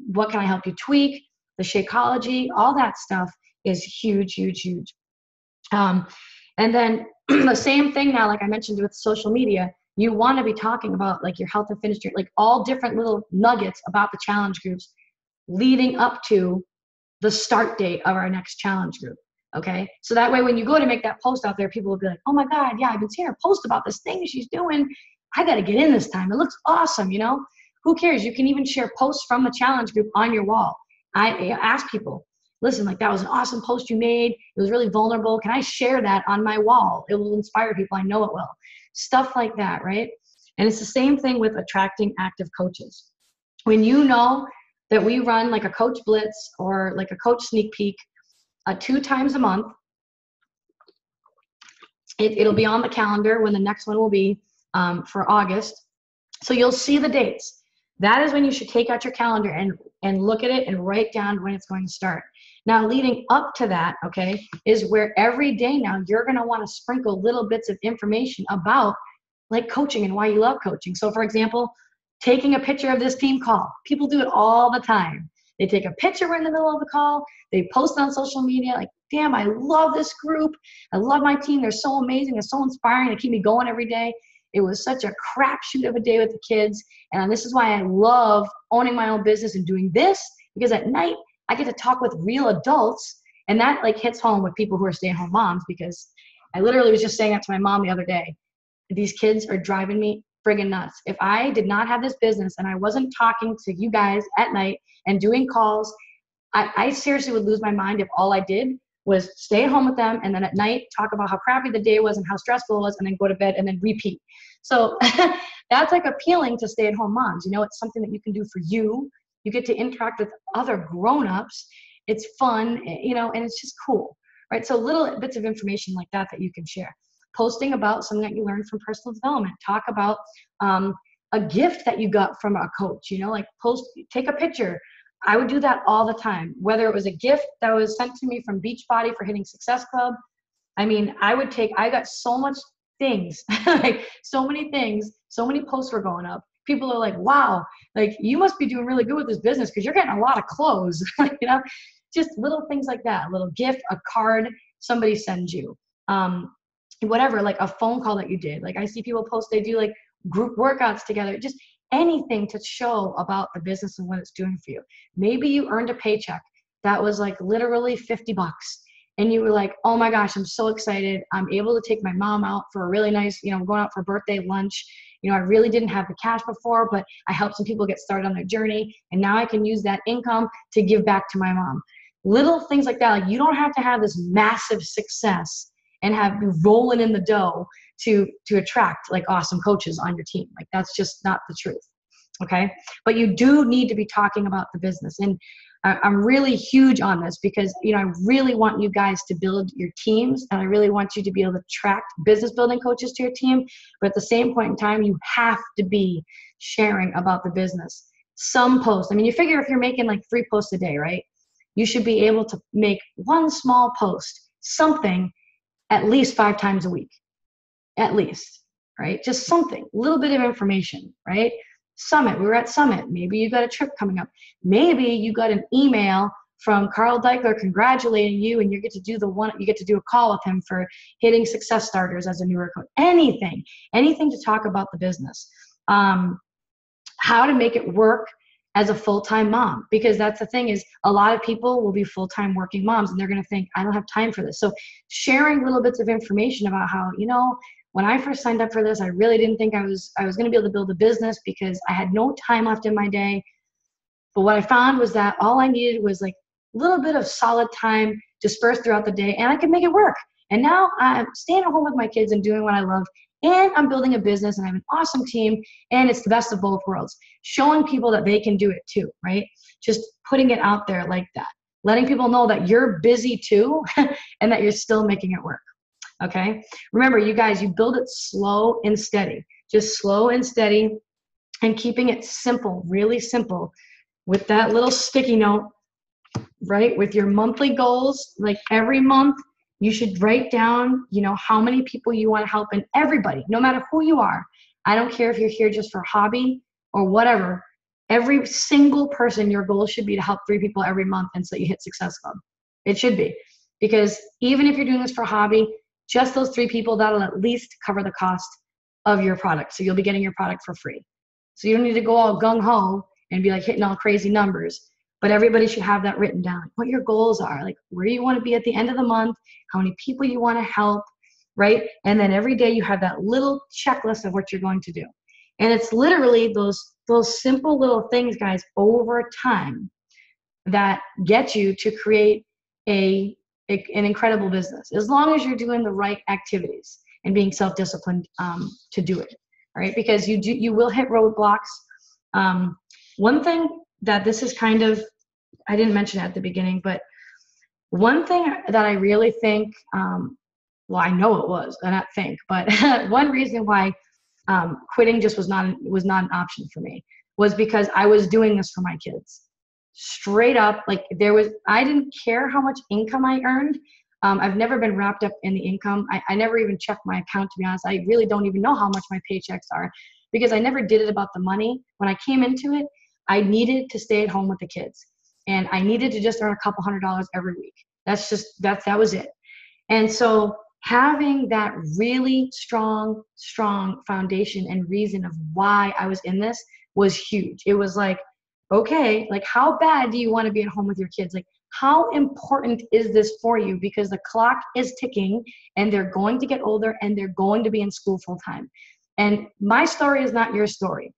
what can I help you tweak? The Shakeology, all that stuff is huge, huge, huge. And then the same thing now, like I mentioned with social media, you want to be talking about like your health and fitness, like all different little nuggets about the challenge groups leading up to the start date of our next challenge group. Okay. So that way, when you go to make that post out there, people will be like, oh my God, yeah, I've been seeing her post about this thing she's doing. I got to get in this time. It looks awesome. You know, who cares? You can even share posts from the challenge group on your wall. I ask people, listen, like, that was an awesome post you made. It was really vulnerable. Can I share that on my wall? It will inspire people. I know it will. Stuff like that. Right. And it's the same thing with attracting active coaches. When you know that we run like a coach blitz or like a coach sneak peek 2 times a month, it'll be on the calendar when the next one will be. For August. So you'll see the dates. That is when you should take out your calendar and look at it and write down when it's going to start. Now, leading up to that, okay, is where every day now you're going to want to sprinkle little bits of information about like coaching and why you love coaching. So for example, taking a picture of this team call. People do it all the time. They take a picture right in the middle of the call. They post on social media like, damn, I love this group. I love my team. They're so amazing. They're so inspiring. They keep me going every day. It was such a crapshoot of a day with the kids. And this is why I love owning my own business and doing this, because at night I get to talk with real adults. And that like hits home with people who are stay-at-home moms, because I literally was just saying that to my mom the other day. These kids are driving me friggin' nuts. If I did not have this business and I wasn't talking to you guys at night and doing calls, I seriously would lose my mind if all I did was stay at home with them and then at night talk about how crappy the day was and how stressful it was and then go to bed and then repeat. So that's like appealing to stay-at-home moms. You know, it's something that you can do for you. You get to interact with other grown-ups. It's fun, you know, and it's just cool, right? So little bits of information like that that you can share. Posting about something that you learned from personal development. Talk about a gift that you got from a coach, you know, like take a picture. I would do that all the time, whether it was a gift that was sent to me from Beachbody for hitting Success Club. I mean, I got so much things, like so many things, so many posts were going up. People are like, wow, like you must be doing really good with this business because you're getting a lot of clothes, you know, just little things like that, a little gift, a card somebody sends you, whatever, like a phone call that you did. Like I see people post, they do like group workouts together, just anything to show about the business and what it's doing for you. Maybe you earned a paycheck that was like literally $50 and you were like, oh my gosh, I'm so excited. I'm able to take my mom out for a really nice, you know, going out for birthday lunch. You know, I really didn't have the cash before, but I helped some people get started on their journey. And now I can use that income to give back to my mom. Little things like that. Like you don't have to have this massive success and have you rolling in the dough to attract like awesome coaches on your team. Like that's just not the truth. Okay. But you do need to be talking about the business. And I'm really huge on this because, you know, I really want you guys to build your teams, and I really want you to be able to attract business building coaches to your team. But at the same point in time, you have to be sharing about the business. Some posts, I mean, you figure if you're making like 3 posts a day, right? You should be able to make 1 small post, something, at least 5 times a week, at least, right? Just something, a little bit of information, right? Summit, we were at Summit. Maybe you got a trip coming up. Maybe you got an email from Carl Deichler congratulating you, and you get to do you get to do a call with him for hitting success starters as a newer coach. Anything, anything to talk about the business. How to make it work as a full-time mom, because that's the thing is a lot of people will be full-time working moms and they're going to think, I don't have time for this. So sharing little bits of information about how, you know, when I first signed up for this, I really didn't think I was going to be able to build a business because I had no time left in my day. But what I found was that all I needed was like a little bit of solid time dispersed throughout the day, and I could make it work. And now I'm staying at home with my kids and doing what I love, and I'm building a business, and I have an awesome team, and it's the best of both worlds. Showing people that they can do it too, right? Just putting it out there like that. Letting people know that you're busy too and that you're still making it work. Okay. Remember, you guys, you build it slow and steady, just slow and steady, and keeping it simple, really simple, with that little sticky note, right? With your monthly goals, like every month, you should write down, you know, how many people you want to help, and everybody, no matter who you are. I don't care if you're here just for a hobby or whatever. Every single person, your goal should be to help 3 people every month, and so you hit Success Club. It should be, because even if you're doing this for a hobby, just those 3 people, that'll at least cover the cost of your product. So you'll be getting your product for free. So you don't need to go all gung-ho and be like hitting all crazy numbers, but everybody should have that written down. What your goals are, like where you want to be at the end of the month, how many people you want to help, right? And then every day you have that little checklist of what you're going to do. And it's literally those simple little things, guys, over time that get you to create an incredible business, as long as you're doing the right activities and being self-disciplined to do it, all right? Because you will hit roadblocks. One thing that this is kind of, I didn't mention it at the beginning, but one thing that I really think, well, I know it was, and I not think, but one reason why quitting just was not an option for me was because I was doing this for my kids. Straight up, like I didn't care how much income I earned. I've never been wrapped up in the income. I never even checked my account, to be honest. I really don't even know how much my paychecks are, because I never did it about the money. When I came into it, I needed to stay at home with the kids, and I needed to just earn a couple $100 every week. That was it. And so having that really strong foundation and reason of why I was in this was huge. It was like, okay, like how bad do you want to be at home with your kids? Like how important is this for you? Because the clock is ticking, and they're going to get older, and they're going to be in school full time. And my story is not your story.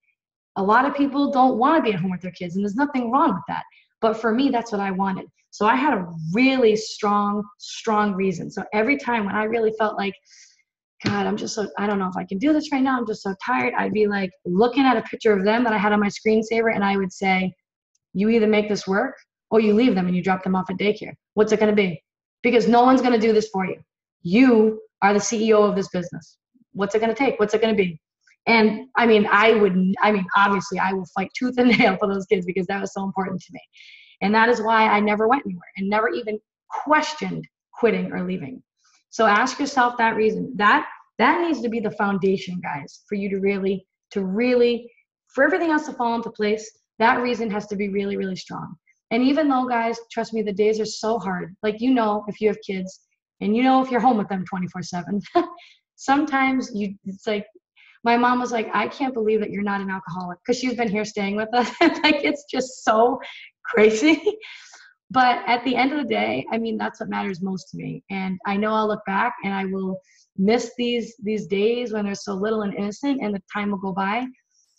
A lot of people don't want to be at home with their kids, and there's nothing wrong with that. But for me, that's what I wanted. So I had a really strong reason. So every time when I really felt like, God, I don't know if I can do this right now, I'm just so tired, I'd be like looking at a picture of them that I had on my screensaver, and I would say, you either make this work or you leave them and you drop them off at daycare. What's it going to be? Because no one's going to do this for you. You are the CEO of this business. What's it going to take? What's it going to be? And obviously I will fight tooth and nail for those kids, because that was so important to me. And that is why I never went anywhere and never even questioned quitting or leaving. So ask yourself that reason. That needs to be the foundation, guys, for you to really, for everything else to fall into place. That reason has to be really, really strong. And even though, guys, trust me, the days are so hard. Like, you know, if you have kids, and you know, if you're home with them 24/7, sometimes it's like, my mom was like, I can't believe that you're not an alcoholic, because she's been here staying with us. Like, it's just so crazy. But at the end of the day, I mean, that's what matters most to me. And I know I'll look back and I will miss these days when they're so little and innocent, and the time will go by.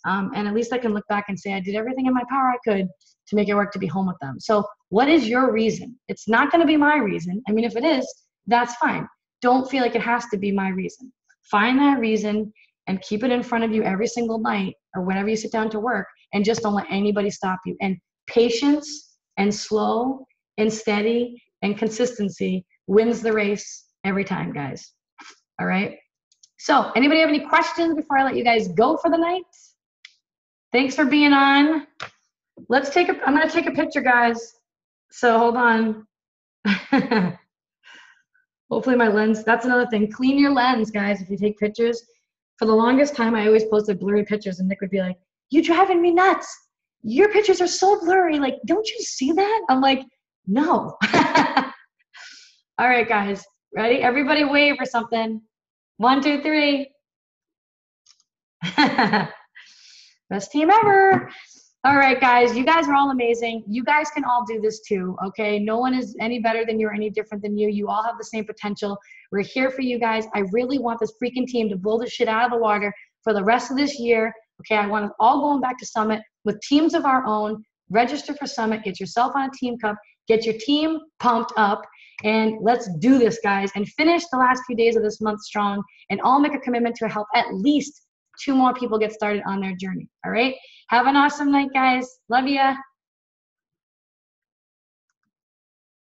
And at least I can look back and say I did everything in my power I could to make it work, to be home with them. So what is your reason? It's not going to be my reason. I mean, if it is, that's fine. Don't feel like it has to be my reason. Find that reason and keep it in front of you every single night or whenever you sit down to work, and just don't let anybody stop you. And patience and slow and steady and consistency wins the race every time, guys. All right. So anybody have any questions before I let you guys go for the night? Thanks for being on. Let's take a, I'm going to take a picture, guys. So hold on. Hopefully my lens, that's another thing. Clean your lens, guys, if you take pictures. For the longest time, I always posted blurry pictures, and Nick would be like, "You're driving me nuts. Your pictures are so blurry. Like, don't you see that?" I'm like, no. All right, guys. Ready? Everybody wave or something. 1, 2, 3. Best team ever. All right, guys, you guys are all amazing. You guys can all do this too, okay? No one is any better than you or any different than you. You all have the same potential. We're here for you guys. I really want this freaking team to blow this shit out of the water for the rest of this year, okay? I want us all going back to Summit with teams of our own. Register for Summit. Get yourself on a Team Cup. Get your team pumped up, and let's do this, guys, and finish the last few days of this month strong, and all make a commitment to help at least 2 more people get started on their journey, all right? Have an awesome night, guys. Love ya.